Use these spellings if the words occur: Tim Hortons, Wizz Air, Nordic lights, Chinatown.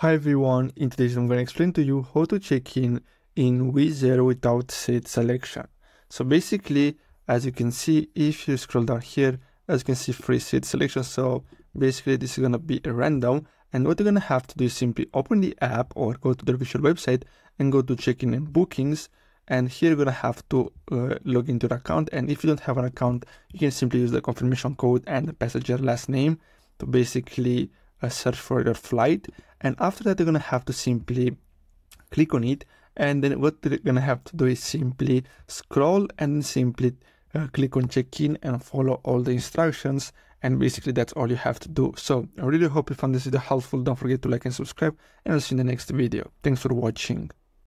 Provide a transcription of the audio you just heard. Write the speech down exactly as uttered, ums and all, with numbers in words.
Hi everyone, in today's video I'm going to explain to you how to check in in Wizz Air without seat selection. So basically, as you can see, if you scroll down here, as you can see, free seat selection. So basically this is going to be a random, and what you're going to have to do is simply open the app or go to the official website and go to check in and bookings, and here you're going to have to uh, log into the account. And if you don't have an account, you can simply use the confirmation code and the passenger last name to basically a search for your flight. And after that, you're going to have to simply click on it, and then what you're going to have to do is simply scroll and simply uh, click on check in and follow all the instructions, and basically that's all you have to do. So I really hope you found this video helpful. Don't forget to like and subscribe, and I'll see you in the next video. Thanks for watching.